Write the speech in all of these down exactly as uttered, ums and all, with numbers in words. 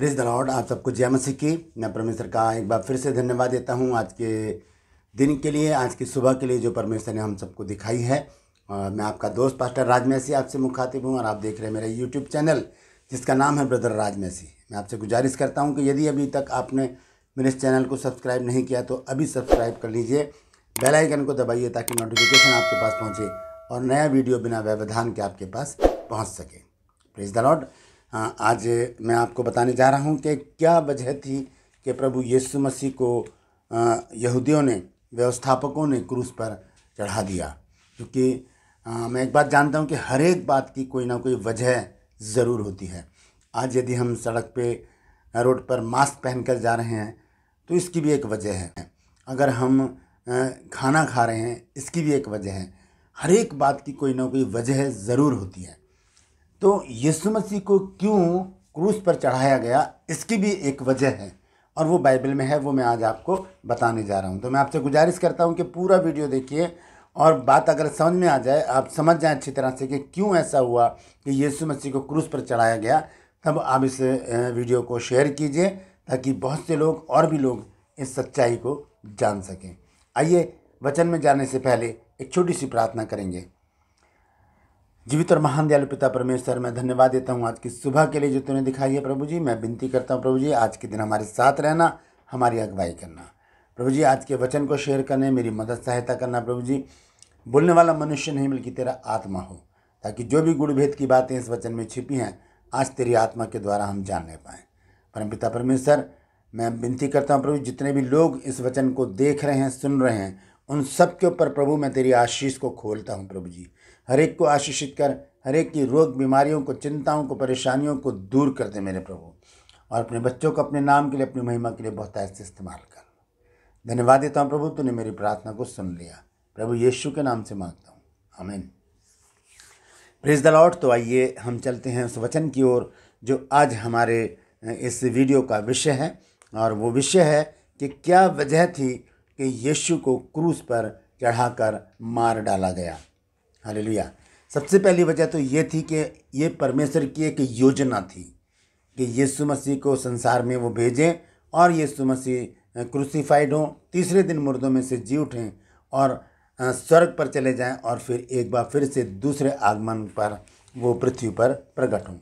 Praise the Lord. आप सबको जय मसीह की। मैं परमेश्वर का एक बार फिर से धन्यवाद देता हूं आज के दिन के लिए, आज की सुबह के लिए जो परमेश्वर ने हम सबको दिखाई है। और मैं आपका दोस्त पास्टर राज मैसी आपसे मुखातिब हूं और आप देख रहे हैं मेरा यूट्यूब चैनल जिसका नाम है ब्रदर राज मैसी। मैं आपसे गुजारिश करता हूँ कि यदि अभी तक आपने मेरे इस चैनल को सब्सक्राइब नहीं किया तो अभी सब्सक्राइब कर लीजिए, बेल आइकन को दबाइए ताकि नोटिफिकेशन आपके पास पहुँचे और नया वीडियो बिना व्यवधान के आपके पास पहुँच सके। Praise the Lord. आज मैं आपको बताने जा रहा हूं कि क्या वजह थी कि प्रभु यीशु मसीह को यहूदियों ने, व्यवस्थापकों ने क्रूस पर चढ़ा दिया। क्योंकि मैं एक बात जानता हूं कि हर एक बात की कोई ना कोई वजह ज़रूर होती है। आज यदि हम सड़क पे, रोड पर मास्क पहनकर जा रहे हैं तो इसकी भी एक वजह है। अगर हम खाना खा रहे हैं इसकी भी एक वजह है। हर एक बात की कोई ना कोई वजह ज़रूर होती है। तो यीशु मसीह को क्यों क्रूस पर चढ़ाया गया इसकी भी एक वजह है और वो बाइबल में है, वो मैं आज आपको बताने जा रहा हूँ। तो मैं आपसे गुजारिश करता हूँ कि पूरा वीडियो देखिए और बात अगर समझ में आ जाए, आप समझ जाएं अच्छी तरह से कि क्यों ऐसा हुआ कि यीशु मसीह को क्रूस पर चढ़ाया गया, तब आप इस वीडियो को शेयर कीजिए ताकि बहुत से लोग और भी लोग इस सच्चाई को जान सकें। आइए वचन में जाने से पहले एक छोटी सी प्रार्थना करेंगे। जीवित और महान दयालु पिता परमेश्वर, मैं धन्यवाद देता हूँ आज की सुबह के लिए जो तूने दिखाई है। प्रभु जी, मैं विनती करता हूँ प्रभु जी, आज के दिन हमारे साथ रहना, हमारी अगुवाई करना। प्रभु जी, आज के वचन को शेयर करने मेरी मदद सहायता करना। प्रभु जी, बोलने वाला मनुष्य नहीं बल्कि तेरा आत्मा हो, ताकि जो भी गुण भेद की बातें इस वचन में छिपी हैं आज तेरी आत्मा के द्वारा हम जान ले पाएँ। परम पिता परमेश्वर, मैं विनती करता हूँ प्रभु, जितने भी लोग इस वचन को देख रहे हैं, सुन रहे हैं, उन सब के ऊपर प्रभु मैं तेरी आशीष को खोलता हूँ। प्रभु जी, हर एक को आशीषित कर, हर एक की रोग बीमारियों को, चिंताओं को, परेशानियों को दूर कर दे मेरे प्रभु, और अपने बच्चों को अपने नाम के लिए, अपनी महिमा के लिए बहुत ऐसे इस्तेमाल कर। धन्यवाद देता हूँ प्रभु, तूने मेरी प्रार्थना को सुन लिया। प्रभु यीशु के नाम से मांगता हूँ, आमीन। Praise the Lord. तो आइए हम चलते हैं उस वचन की ओर जो आज हमारे इस वीडियो का विषय है, और वो विषय है कि क्या वजह थी कि यीशु को क्रूस पर चढ़ाकर मार डाला गया। हालेलुया। सबसे पहली वजह तो ये थी कि ये परमेश्वर की एक योजना थी कि यीशु मसीह को संसार में वो भेजें और यीशु मसीह क्रूसीफाइड हों, तीसरे दिन मुर्दों में से जी उठें और स्वर्ग पर चले जाएं और फिर एक बार फिर से दूसरे आगमन पर वो पृथ्वी पर प्रकट हों।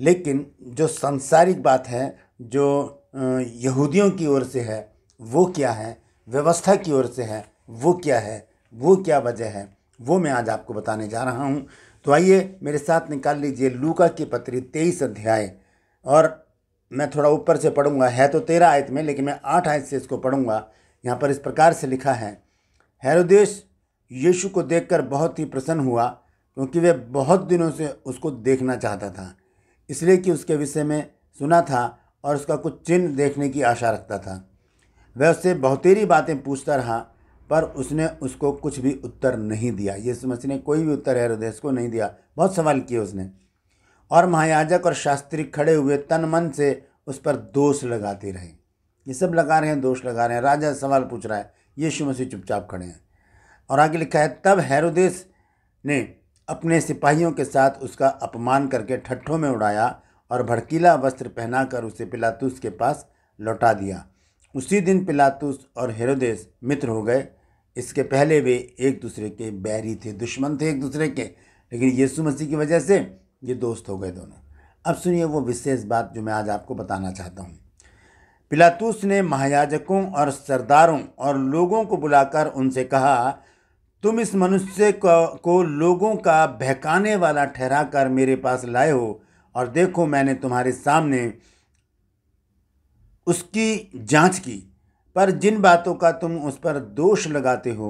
लेकिन जो सांसारिक बात है, जो यहूदियों की ओर से है, वो क्या है, व्यवस्था की ओर से है, वो क्या है, वो क्या वजह है, वो मैं आज आपको बताने जा रहा हूँ। तो आइए मेरे साथ निकाल लीजिए लूका की पत्री तेईस अध्याय, और मैं थोड़ा ऊपर से पढ़ूँगा, है तो तेरह आयत में लेकिन मैं आठ आयत से इसको पढ़ूँगा। यहाँ पर इस प्रकार से लिखा है, हेरोदेस यीशु को देखकर बहुत ही प्रसन्न हुआ क्योंकि वह बहुत दिनों से उसको देखना चाहता था, इसलिए कि उसके विषय में सुना था और उसका कुछ चिन्ह देखने की आशा रखता था। वह उससे बहुतेरी बातें पूछता रहा पर उसने उसको कुछ भी उत्तर नहीं दिया। यीशु मसीह ने कोई भी उत्तर हेरोदेस को नहीं दिया। बहुत सवाल किए उसने, और महायाजक और शास्त्री खड़े हुए तन मन से उस पर दोष लगाते रहे। ये सब लगा रहे हैं, दोष लगा रहे हैं, राजा सवाल पूछ रहा है, यीशु मसीह चुपचाप खड़े हैं। और आगे लिखा है, तब हेरोदेस ने अपने सिपाहियों के साथ उसका अपमान करके ठट्ठों में उड़ाया और भड़कीला वस्त्र पहनाकर उसे पिलातुस के पास लौटा दिया। उसी दिन पिलातुस और हेरोदेस मित्र हो गए। इसके पहले वे एक दूसरे के बैरी थे, दुश्मन थे एक दूसरे के, लेकिन यीशु मसीह की वजह से ये दोस्त हो गए दोनों। अब सुनिए वो विशेष बात जो मैं आज आपको बताना चाहता हूँ। पिलातुस ने महायाजकों और सरदारों और लोगों को बुलाकर उनसे कहा, तुम इस मनुष्य को लोगों का बहकाने वाला ठहरा कर मेरे पास लाए हो, और देखो मैंने तुम्हारे सामने उसकी जांच की, पर जिन बातों का तुम उस पर दोष लगाते हो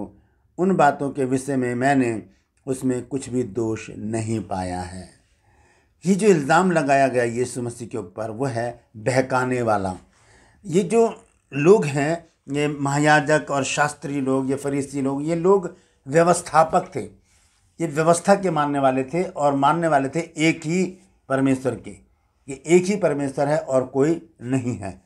उन बातों के विषय में मैंने उसमें कुछ भी दोष नहीं पाया है। ये जो इल्ज़ाम लगाया गया यीशु मसीह के ऊपर वो है बहकाने वाला। ये जो लोग हैं, ये महायाजक और शास्त्री लोग, ये फरीसी लोग, ये लोग व्यवस्थापक थे, ये व्यवस्था के मानने वाले थे और मानने वाले थे एक ही परमेश्वर के, ये एक ही परमेश्वर है और कोई नहीं है।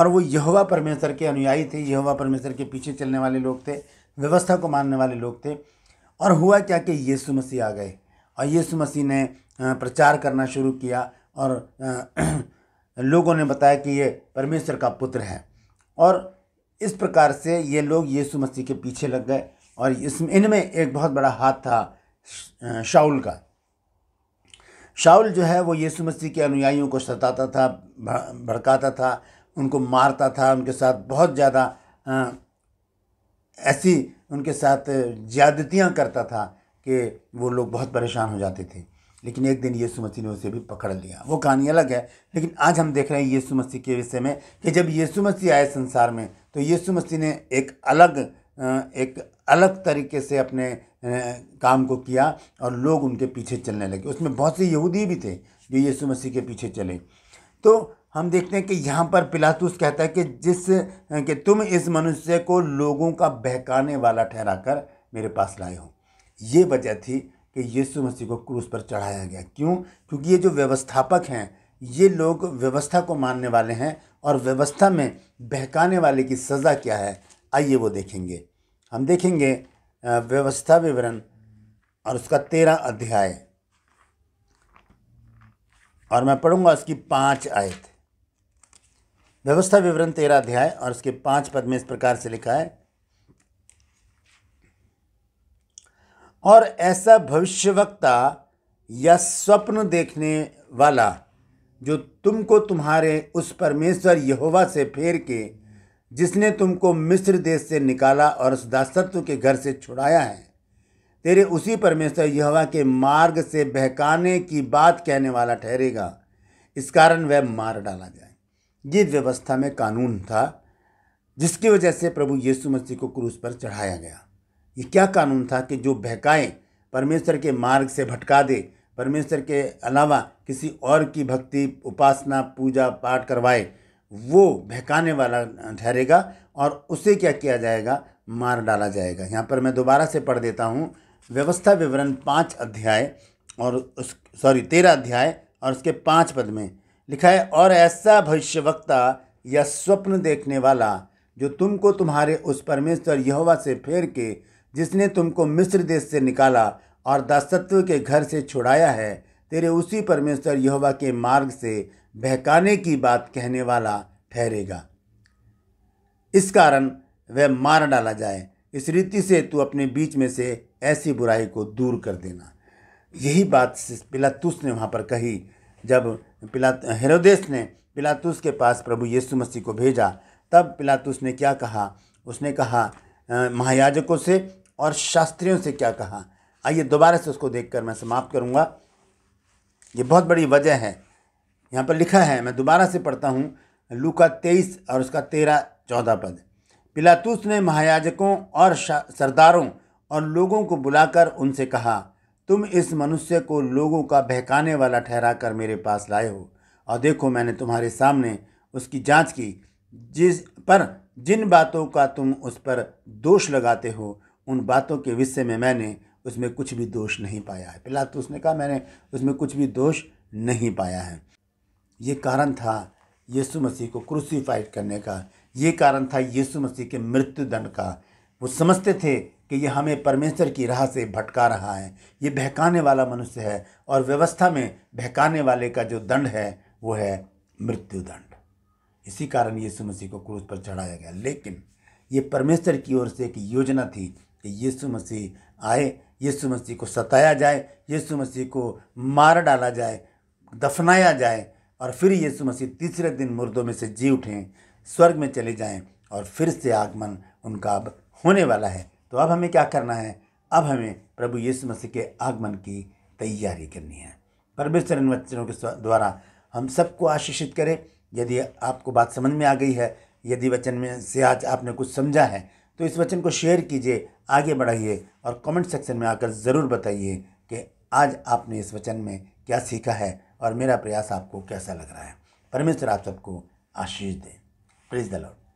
और वो यहोवा परमेश्वर के अनुयायी थे, यहोवा परमेश्वर के पीछे चलने वाले लोग थे, व्यवस्था को मानने वाले लोग थे। और हुआ क्या कि यीशु मसीह आ गए और यीशु मसीह ने प्रचार करना शुरू किया और लोगों ने बताया कि ये परमेश्वर का पुत्र है। और इस प्रकार से ये लोग यीशु मसीह के पीछे लग गए और इसमें इनमें एक बहुत बड़ा हाथ था शाऊल का। शाऊल जो है वो यीशु मसीह के अनुयायियों को सताता था, भड़काता था, उनको मारता था, उनके साथ बहुत ज़्यादा ऐसी उनके साथ ज्यादतियाँ करता था कि वो लोग बहुत परेशान हो जाते थे। लेकिन एक दिन यीशु मसीह ने उसे भी पकड़ लिया। वो कहानी अलग है, लेकिन आज हम देख रहे हैं यीशु मसीह के विषय में कि जब यीशु मसीह आए संसार में तो यीशु मसीह ने एक अलग एक अलग तरीके से अपने काम को किया और लोग उनके पीछे चलने लगे। उसमें बहुत से यहूदी भी थे जो यीशु मसीह के पीछे चले। तो हम देखते हैं कि यहाँ पर पिलातुस कहता है कि जिस कि तुम इस मनुष्य को लोगों का बहकाने वाला ठहराकर मेरे पास लाए हो। ये वजह थी कि यीशु मसीह को क्रूस पर चढ़ाया गया। क्यों? क्योंकि ये जो व्यवस्थापक हैं, ये लोग व्यवस्था को मानने वाले हैं और व्यवस्था में बहकाने वाले की सज़ा क्या है, आइए वो देखेंगे। हम देखेंगे व्यवस्था विवरण और उसका तेरह अध्याय और मैं पढ़ूंगा उसकी पाँच आयत। व्यवस्था विवरण तेरह अध्याय और उसके पाँच पद में इस प्रकार से लिखा है, और ऐसा भविष्यवक्ता या स्वप्न देखने वाला जो तुमको तुम्हारे उस परमेश्वर यहोवा से फेर के, जिसने तुमको मिस्र देश से निकाला और उस दासत्व के घर से छुड़ाया है, तेरे उसी परमेश्वर यहोवा के मार्ग से बहकाने की बात कहने वाला ठहरेगा, इस कारण वह मार डाला जाए। ये व्यवस्था में कानून था जिसकी वजह से प्रभु यीशु मसीह को क्रूस पर चढ़ाया गया। ये क्या कानून था कि जो बहकाए, परमेश्वर के मार्ग से भटका दे, परमेश्वर के अलावा किसी और की भक्ति उपासना पूजा पाठ करवाए, वो बहकाने वाला ठहरेगा और उसे क्या किया जाएगा, मार डाला जाएगा। यहाँ पर मैं दोबारा से पढ़ देता हूँ, व्यवस्था विवरण पाँच अध्याय और उस सॉरी तेरह अध्याय और उसके पाँच पद में लिखा है, और ऐसा भविष्यवक्ता या स्वप्न देखने वाला जो तुमको तुम्हारे उस परमेश्वर यहोवा से फेर के, जिसने तुमको मिस्र देश से निकाला और दासत्व के घर से छुड़ाया है, तेरे उसी परमेश्वर यहोवा के मार्ग से बहकाने की बात कहने वाला ठहरेगा, इस कारण वह मार डाला जाए। इस रीति से तू अपने बीच में से ऐसी बुराई को दूर कर देना। यही बात पिलातुस ने वहाँ पर कही जब पिलात हेरोदेस ने पिलातुस के पास प्रभु यीशु मसीह को भेजा। तब पिलातुस ने क्या कहा? उसने कहा महायाजकों से और शास्त्रियों से क्या कहा, आइए दोबारा से उसको देखकर मैं समाप्त करूँगा। ये बहुत बड़ी वजह है। यहाँ पर लिखा है, मैं दोबारा से पढ़ता हूँ, लूका तेईस और उसका तेरह चौदह पद। पिलातुस ने महायाजकों और सरदारों और लोगों को बुलाकर उनसे कहा, तुम इस मनुष्य को लोगों का बहकाने वाला ठहराकर मेरे पास लाए हो, और देखो मैंने तुम्हारे सामने उसकी जांच की, जिस पर जिन बातों का तुम उस पर दोष लगाते हो उन बातों के विषय में मैंने उसमें कुछ भी दोष नहीं पाया है। पिलातुस ने कहा मैंने उसमें कुछ भी दोष नहीं पाया है। ये कारण था यीशु मसीह को क्रूसीफाइड करने का, ये कारण था यीशु मसीह के मृत्यु दंड का। वो समझते थे कि यह हमें परमेश्वर की राह से भटका रहा है, ये बहकाने वाला मनुष्य है और व्यवस्था में बहकाने वाले का जो दंड है वो है मृत्यु दंड। इसी कारण यीशु मसीह को क्रूस पर चढ़ाया गया। लेकिन ये परमेश्वर की ओर से एक योजना थी कि यीशु मसीह आए, यीशु मसीह को सताया जाए, यीशु मसीह को मार डाला जाए, दफनाया जाए और फिर यीशु मसीह तीसरे दिन मुर्दों में से जी उठें, स्वर्ग में चले जाएं और फिर से आगमन उनका अब होने वाला है। तो अब हमें क्या करना है? अब हमें प्रभु यीशु मसीह के आगमन की तैयारी करनी है। परमेश्वर इन वचनों के द्वारा हम सबको आशीषित करे। यदि आपको बात समझ में आ गई है, यदि वचन में से आज आपने कुछ समझा है, तो इस वचन को शेयर कीजिए, आगे बढ़ाइए और कमेंट सेक्शन में आकर ज़रूर बताइए कि आज आपने इस वचन में क्या सीखा है और मेरा प्रयास आपको कैसा लग रहा है। परमेश्वर आप सबको आशीष दे। Praise the Lord.